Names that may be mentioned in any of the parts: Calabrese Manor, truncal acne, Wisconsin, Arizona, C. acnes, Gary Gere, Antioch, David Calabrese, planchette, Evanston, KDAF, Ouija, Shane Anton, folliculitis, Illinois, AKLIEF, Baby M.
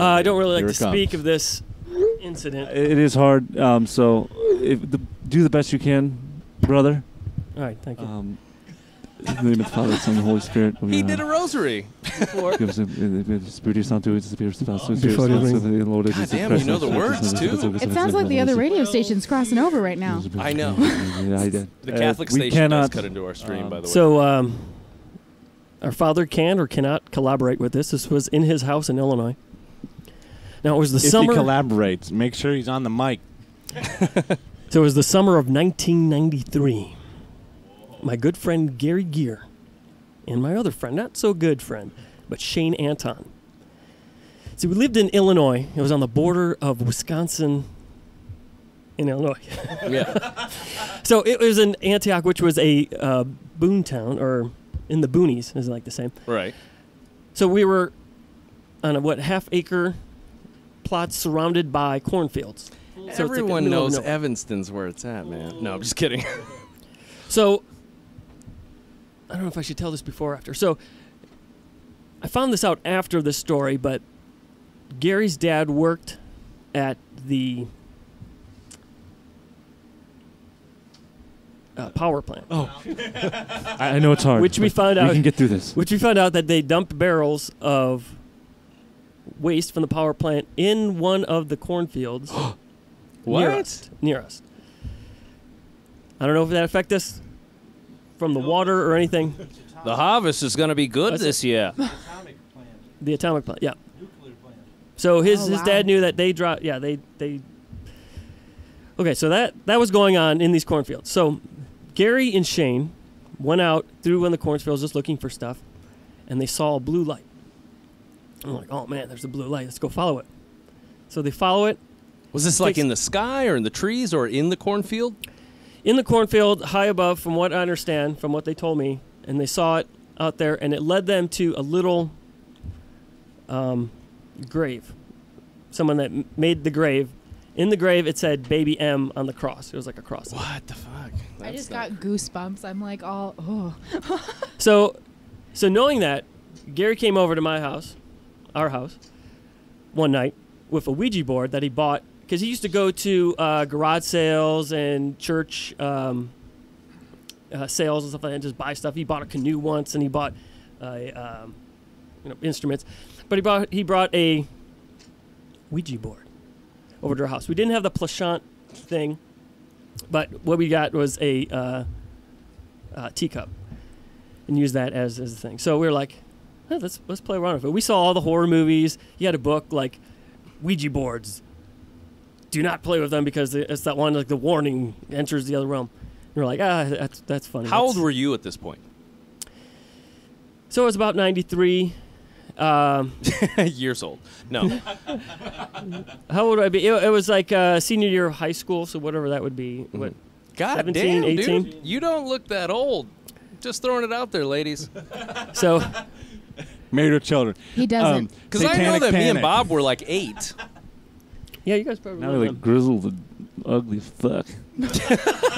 I don't really like to speak of this incident. It is hard, so do the best you can, brother. All right, thank you. In the name of the Father, Son, and the Holy Spirit. He did a rosary. Before. God damn, you know the words, too. It sounds like the other radio station's crossing over right now. I know. The Catholic station does cut into our stream, by the way. So, our father can or cannot collaborate with this. This was in his house in Illinois. Now, it was the summer. If he collaborates, make sure he's on the mic. So, it was the summer of 1993. My good friend Gary Gere and my other friend, not so good friend, but Shane Anton. See, we lived in Illinois. It was on the border of Wisconsin and Illinois. Yeah. So it was in Antioch, which was a boon town, or in the boonies, is like the same. Right. So we were on a, half-acre plot surrounded by cornfields. So everyone knows Evanston's where it's at, man. No, I'm just kidding. So... I don't know if I should tell this before or after. So I found this out after the story, but Gary's dad worked at the power plant. Oh, I know it's hard. Which we found out. We can get through this. Which we found out that they dumped barrels of waste from the power plant in one of the cornfields. What? Near us. I don't know if that affected us. From the water or anything. The harvest is going to be good this year. The atomic plant. The atomic plant, yeah. Nuclear plant. So his dad knew that they dropped, yeah, they. Okay, so that was going on in these cornfields. So Gary and Shane went out through one of the cornfields just looking for stuff, and they saw a blue light. I'm like, oh man, there's a blue light. Let's go follow it. So they follow it. Was this like in the sky or in the trees or in the cornfield? In the cornfield, high above, from what I understand, from what they told me, and they saw it out there, and it led them to a little grave. Someone that made the grave. In the grave, it said Baby M on the cross. It was like a cross. What the fuck? That's I just got goosebumps. I'm like, all, oh. So knowing that, Gary came over to my house, our house, one night with a Ouija board that he bought. Because he used to go to garage sales and church sales and stuff like that, and just buy stuff. He bought a canoe once, and he bought instruments. But he brought a Ouija board over to our house. We didn't have the planchette thing, but what we got was a teacup, and used that as the thing. So we were like, oh, let's play around with it. We saw all the horror movies. He had a book like Ouija boards. Do not play with them because it's that one, like the warning enters the other realm. And we're like, ah, that's funny. How old were you at this point? So I was about 93. Years old. No. How old would I be? It was like senior year of high school, so whatever that would be. What? God 17, damn, 18? Dude. You don't look that old. Just throwing it out there, ladies. So. Married with children. He doesn't. Because I know that me and Bob were like 8. Yeah, you guys probably now like grizzled and ugly fuck.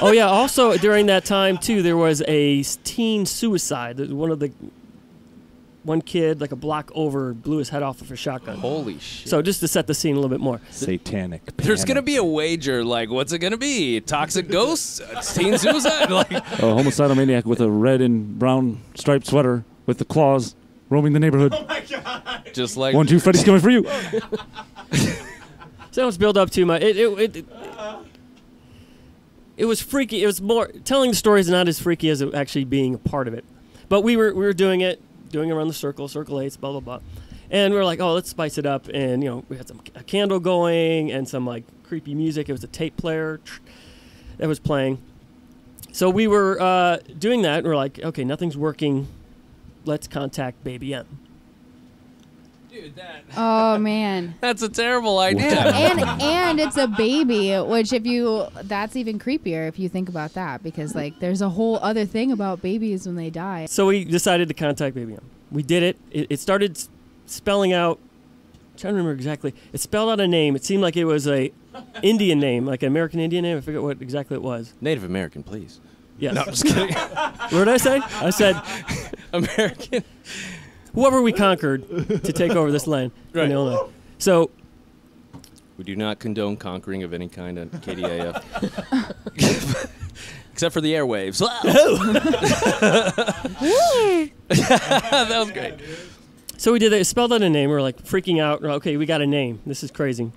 Oh yeah. Also during that time too, there was a teen suicide. One kid like a block over blew his head off with a shotgun. Holy shit! So just to set the scene a little bit more. Satanic. There's gonna be a wager. Like, what's it gonna be? Toxic ghosts? Teen suicide? Like a homicidal maniac with a red and brown striped sweater with the claws roaming the neighborhood. Oh my god! Just like 1, 2, Freddy's coming for you. So that was built up too much. It was freaky. It was more telling the story is not as freaky as it actually being a part of it. But we were doing around the circle, circle eights, blah blah blah, and we were like, oh, let's spice it up. And you know, we had a candle going and some like creepy music. It was a tape player that was playing. So we were doing that, and we're like, okay, nothing's working. Let's contact Baby M. Dude, oh man, that's a terrible idea. And it's a baby, which that's even creepier if you think about that, because like there's a whole other thing about babies when they die. So we decided to contact Baby M. We did it. It started spelling out. I'm trying to remember exactly. It spelled out a name. It seemed like it was a Indian name, like an American Indian name. I forget what exactly it was. Native American, please. Yes. No, I'm just kidding. What did I say? I said American. Whoever we conquered to take over this land in Illinois. So we do not condone conquering of any kind on KDAF. Except for the airwaves. That was great. So we did it, spelled out a name. We're like freaking out. We're like, okay, we got a name. This is crazy.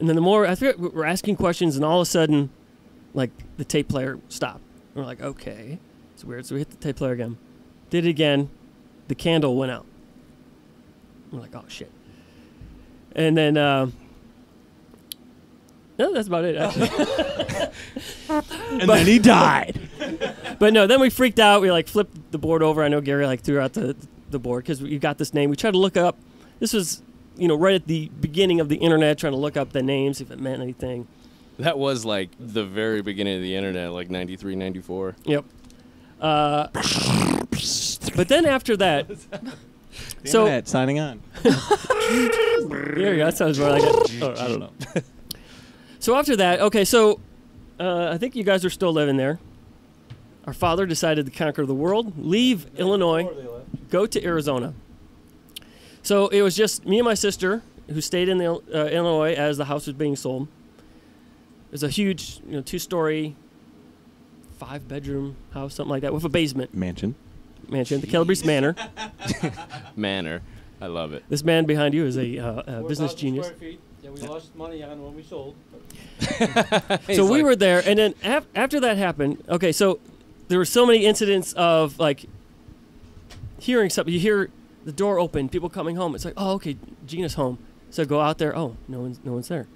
And then the more, I forget, we're asking questions, and all of a sudden, like, the tape player stopped. And we're like, okay, it's weird. So we hit the tape player again. Did it again. The candle went out. We're like, oh, shit. And then, no, that's about it, actually. Then he died. But no, then we freaked out. We, like, flipped the board over. I know Gary, like, threw out the board because you got this name. We tried to look up. This was, you know, right at the beginning of the internet, trying to look up the names, if it meant anything. That was, like, the very beginning of the internet, like 93, 94. Yep. But then after that... The internet, signing on. There you go. That sounds more like it. Oh, I don't know. So after that, okay, so I think you guys are still living there. Our father decided to conquer the world, leave Illinois, go to Arizona. So it was just me and my sister who stayed in the, Illinois as the house was being sold. It was a huge, you know, two-story, five-bedroom house, something like that, with a basement. Mansion, the Calabrese Manor. Manor. I love it. This man behind you is a business genius. Yeah, we lost money on when we sold. So we were there, and then after that happened, okay, so there were so many incidents of, like, hearing something. You hear the door open, people coming home. It's like, oh, okay, Gina's home. So go out there. Oh, no one's there.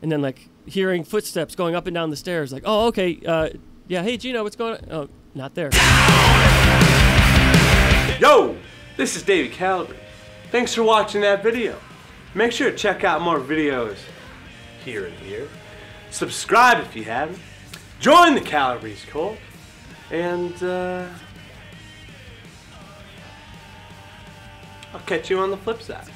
And then, like, hearing footsteps going up and down the stairs. Like, oh, okay, yeah, hey, Gina, what's going on? Oh, not there. Yo, this is David Calabrese. Thanks for watching that video. Make sure to check out more videos here and here. Subscribe if you haven't. Join the Calabrese cult. And I'll catch you on the flip side.